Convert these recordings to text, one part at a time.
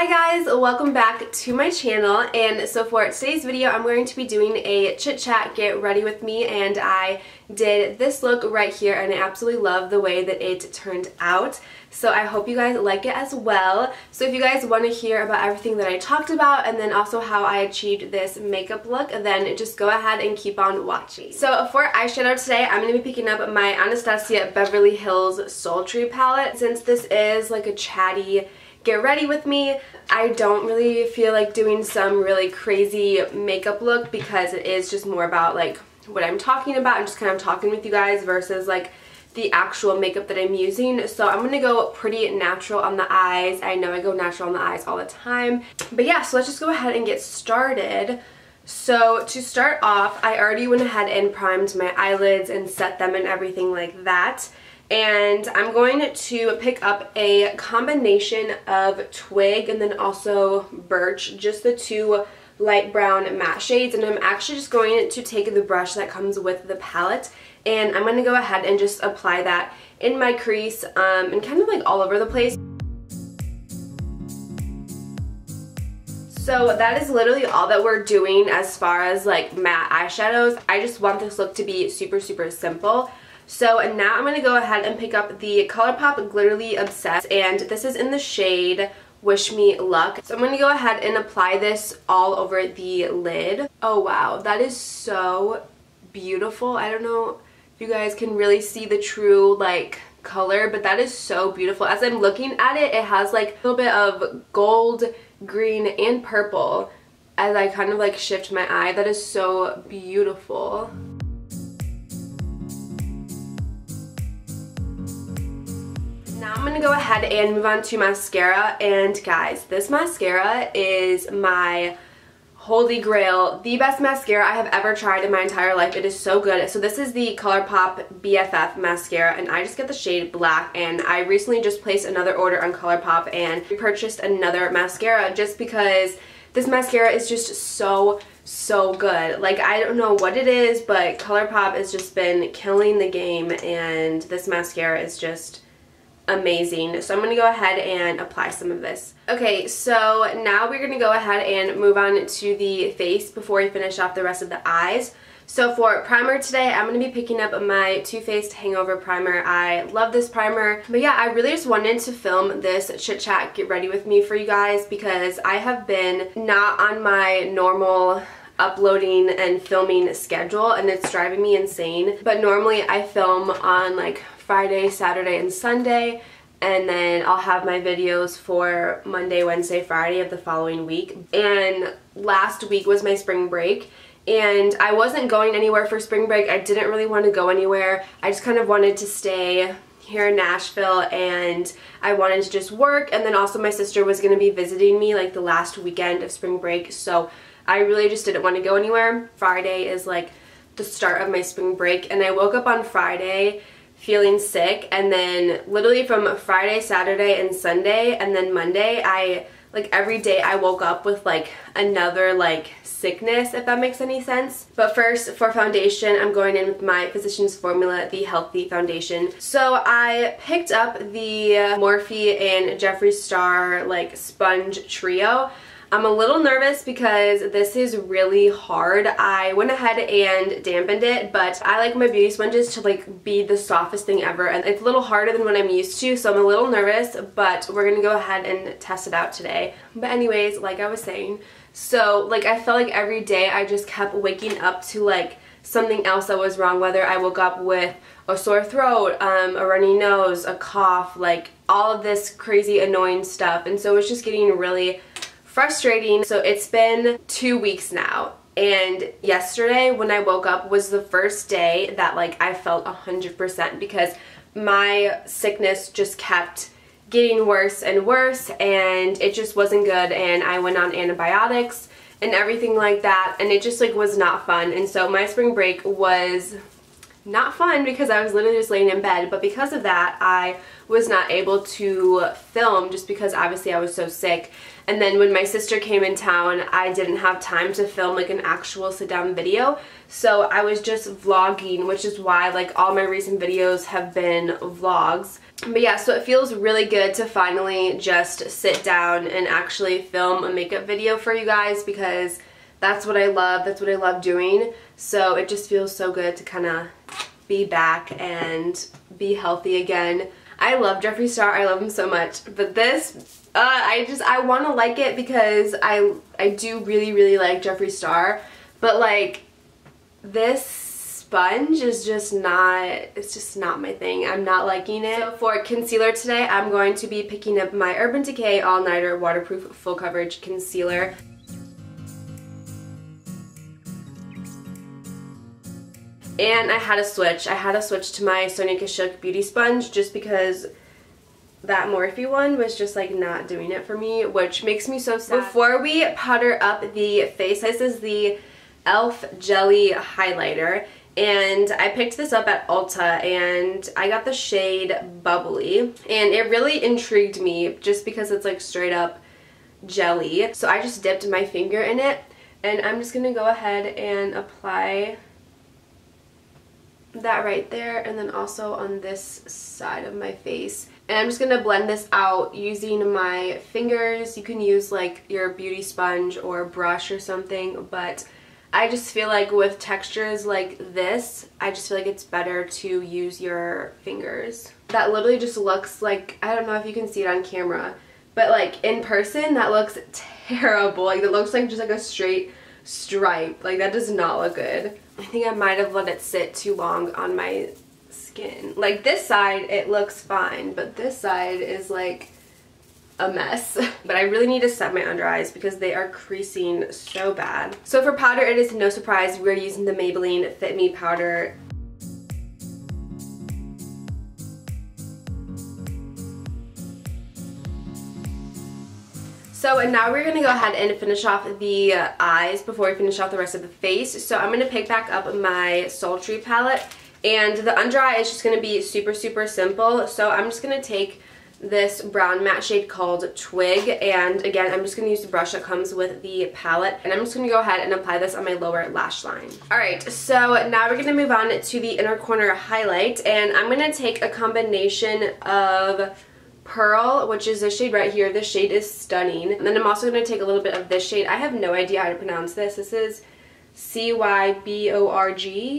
Hi guys, welcome back to my channel. And so for today's video, I'm going to be doing a chit chat get ready with me, and I did this look right here and I absolutely love the way that it turned out. So I hope you guys like it as well. So if you guys want to hear about everything that I talked about and then also how I achieved this makeup look, then just go ahead and keep on watching. So for eyeshadow today, I'm going to be picking up my Anastasia Beverly Hills Sultry palette. Since this is like a chatty get ready with me, I don't really feel like doing some really crazy makeup look because it is just more about like what I'm talking about and just kind of talking with you guys versus like the actual makeup that I'm using. So I'm gonna go pretty natural on the eyes. I know I go natural on the eyes all the time, but yeah, so let's just go ahead and get started. So to start off, I already went ahead and primed my eyelids and set them and everything like that. And I'm going to pick up a combination of Twig and then also Birch, just the two light brown matte shades. And I'm actually just going to take the brush that comes with the palette and I'm going to go ahead and just apply that in my crease and kind of like all over the place. So that is literally all that we're doing as far as like matte eyeshadows. I just want this look to be super, super simple. So now I'm going to go ahead and pick up the ColourPop Glitterly Obsessed, and this is in the shade Wish Me Luck. So I'm going to go ahead and apply this all over the lid. Oh wow, that is so beautiful. I don't know if you guys can really see the true like color, but that is so beautiful. As I'm looking at it, it has like a little bit of gold, green, and purple as I kind of like shift my eye. That is so beautiful. Now I'm going to go ahead and move on to mascara, and guys, this mascara is my holy grail, the best mascara I have ever tried in my entire life. It is so good. So this is the ColourPop BFF mascara, and I just get the shade black, and I recently just placed another order on ColourPop and purchased another mascara just because this mascara is just so good. Like, I don't know what it is, but ColourPop has just been killing the game, and this mascara is just amazing. So I'm going to go ahead and apply some of this. Okay, so now we're going to go ahead and move on to the face before we finish off the rest of the eyes. So for primer today, I'm going to be picking up my Too Faced Hangover primer. I love this primer. But yeah, I really just wanted to film this chit chat get ready with me for you guys because I have been not on my normal uploading and filming schedule, and it's driving me insane. But normally I film on like Friday, Saturday, and Sunday, and then I'll have my videos for Monday, Wednesday, Friday of the following week. And last week was my spring break, and I wasn't going anywhere for spring break. I didn't really want to go anywhere. I just kind of wanted to stay here in Nashville, and I wanted to just work, and then also my sister was going to be visiting me like the last weekend of spring break, so I really just didn't want to go anywhere. Friday is like the start of my spring break, and I woke up on Friday feeling sick, and then literally from Friday, Saturday, and Sunday, and then Monday, I like every day I woke up with like another like sickness, if that makes any sense. But first, for foundation, I'm going in with my Physicians Formula, the Healthy Foundation. So I picked up the Morphe and Jeffree Star like sponge trio. I'm a little nervous because this is really hard. I went ahead and dampened it, but I like my beauty sponges to like be the softest thing ever, and it's a little harder than what I'm used to, so I'm a little nervous, but we're gonna go ahead and test it out today. But anyways, like I was saying, so like I felt like every day I just kept waking up to like something else that was wrong, whether I woke up with a sore throat, a runny nose, a cough, like all of this crazy annoying stuff. And so it's just getting really frustrating. So it's been 2 weeks now, and yesterday when I woke up was the first day that like I felt 100% because my sickness just kept getting worse and worse, and it just wasn't good, and I went on antibiotics and everything like that, and it just like was not fun. And so my spring break was not fun because I was literally just laying in bed, but because of that I was not able to film just because obviously I was so sick. And then when my sister came in town, I didn't have time to film like an actual sit down video. So I was just vlogging, which is why like all my recent videos have been vlogs. But yeah, so it feels really good to finally just sit down and actually film a makeup video for you guys, because that's what I love. That's what I love doing. So it just feels so good to kind of be back and be healthy again. I love Jeffree Star. I love him so much. But this, I want to like it because I do really, really like Jeffree Star. But like this sponge is just not, it's just not my thing. I'm not liking it. So for concealer today, I'm going to be picking up my Urban Decay All Nighter Waterproof Full Coverage Concealer. And I had to switch. I had to switch to my Sonia Kashuk Beauty Sponge just because that Morphe one was just like not doing it for me, which makes me so sad. Before we powder up the face, this is the Elf Jelly Highlighter. And I picked this up at Ulta and I got the shade Bubbly. And it really intrigued me just because it's like straight up jelly. So I just dipped my finger in it and I'm just going to go ahead and apply that right there, and then also on this side of my face. And I'm just going to blend this out using my fingers. You can use like your beauty sponge or brush or something, but I just feel like with textures like this, I just feel like it's better to use your fingers. That literally just looks like, I don't know if you can see it on camera, but like in person that looks terrible. Like it looks like just like a straight stripe. Like that does not look good. I think I might have let it sit too long on my skin. Like this side it looks fine, but this side is like a mess. But I really need to set my under eyes because they are creasing so bad. So for powder, it is no surprise we're using the Maybelline Fit Me powder. So and now we're going to go ahead and finish off the eyes before we finish off the rest of the face. So I'm going to pick back up my Sultry palette, and the under eye is just going to be super, super simple. So I'm just going to take this brown matte shade called Twig, and again I'm just going to use the brush that comes with the palette, and I'm just going to go ahead and apply this on my lower lash line. Alright, so now we're going to move on to the inner corner highlight, and I'm going to take a combination of Pearl, which is this shade right here. This shade is stunning. And then I'm also going to take a little bit of this shade. I have no idea how to pronounce this. This is C-Y-B-O-R-G,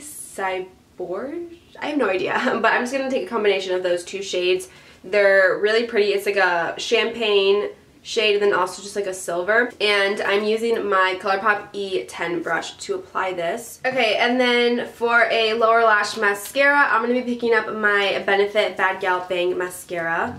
Cyborg? I have no idea. But I'm just going to take a combination of those two shades. They're really pretty. It's like a champagne shade and then also just like a silver. And I'm using my ColourPop E10 brush to apply this. Okay, and then for a lower lash mascara, I'm going to be picking up my Benefit Bad Gal Bang mascara.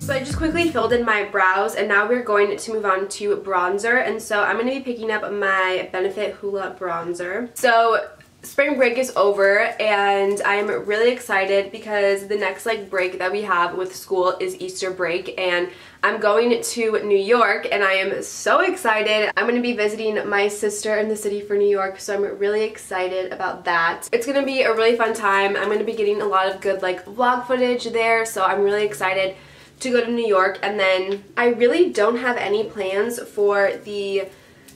So I just quickly filled in my brows, and now we're going to move on to bronzer. And so I'm going to be picking up my Benefit Hoola bronzer. So spring break is over and I'm really excited because the next like break that we have with school is Easter break, and I'm going to New York and I am so excited. I'm going to be visiting my sister in the city for New York, so I'm really excited about that. It's going to be a really fun time. I'm going to be getting a lot of good like vlog footage there, so I'm really excited to go to New York. And then I really don't have any plans for the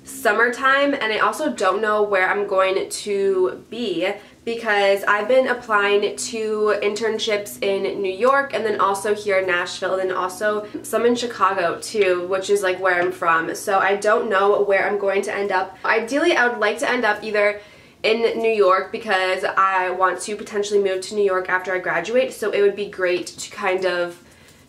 summertime, and I also don't know where I'm going to be because I've been applying to internships in New York and then also here in Nashville and then also some in Chicago too, which is like where I'm from. So I don't know where I'm going to end up. Ideally I would like to end up either in New York because I want to potentially move to New York after I graduate, so it would be great to kind of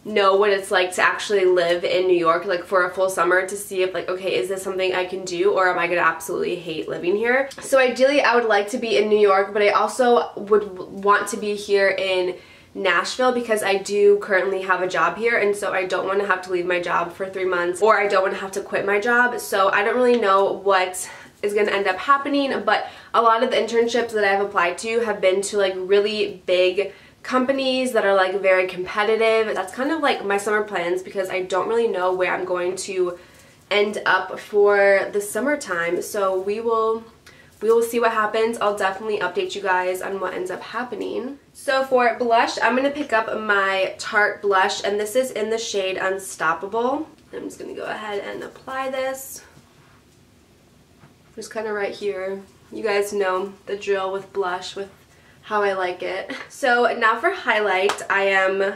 know what it's like to actually live in New York like for a full summer to see if like, okay, is this something I can do or am I gonna absolutely hate living here? So ideally I would like to be in New York, but I also would want to be here in Nashville because I do currently have a job here, and so I don't want to have to leave my job for 3 months or I don't want to have to quit my job. So I don't really know what is going to end up happening, but a lot of the internships that I've applied to have been to like really big companies that are like very competitive. That's kind of like my summer plans because I don't really know where I'm going to end up for the summertime. So we will we will see what happens. I'll definitely update you guys on what ends up happening. So for blush, I'm going to pick up my Tarte blush, and this is in the shade Unstoppable. I'm just going to go ahead and apply this. Just kind of right here. You guys know the drill with blush, with how I like it. So now for highlight, I am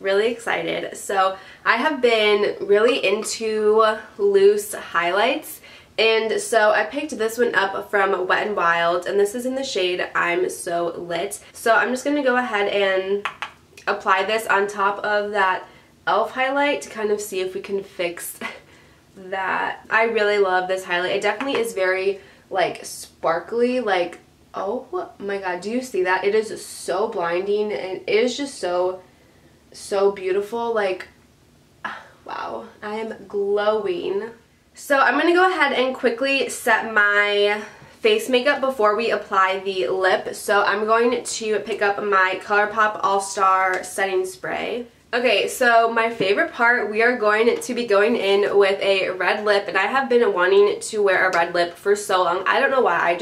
really excited. So I have been really into loose highlights. And so I picked this one up from Wet n Wild, and this is in the shade I'm So Lit. So I'm just going to go ahead and apply this on top of that Elf highlight to kind of see if we can fix that. I really love this highlight. It definitely is very like sparkly, like, oh my god, do you see that? It is so blinding, and it is just so beautiful. Like, wow, I am glowing. So I'm going to go ahead and quickly set my face makeup before we apply the lip. So I'm going to pick up my ColourPop All-Star Setting Spray. Okay, so my favorite part, we are going to be going in with a red lip, and I have been wanting to wear a red lip for so long. I don't know why, I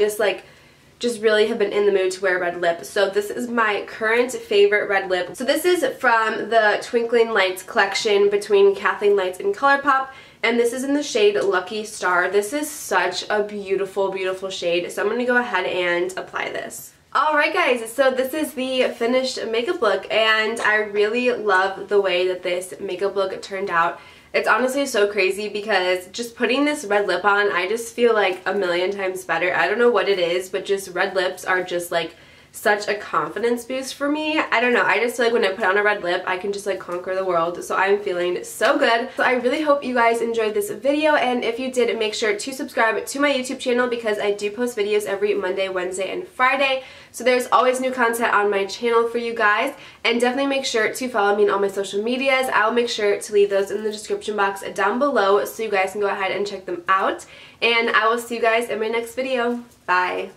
just really have been in the mood to wear a red lip. So this is my current favorite red lip. So this is from the Twinkling Lights collection between Kathleen Lights and ColourPop, and this is in the shade Lucky Star. This is such a beautiful, beautiful shade, so I'm going to go ahead and apply this. Alright guys, so this is the finished makeup look, and I really love the way that this makeup look turned out. It's honestly so crazy because just putting this red lip on, I just feel like a million times better. I don't know what it is, but just red lips are just like such a confidence boost for me. I don't know, I just feel like when I put on a red lip, I can just like conquer the world. So I'm feeling so good. So I really hope you guys enjoyed this video, and if you did, make sure to subscribe to my YouTube channel because I do post videos every Monday, Wednesday, and Friday. So there's always new content on my channel for you guys, and definitely make sure to follow me on all my social medias. I'll make sure to leave those in the description box down below so you guys can go ahead and check them out, and I will see you guys in my next video. Bye!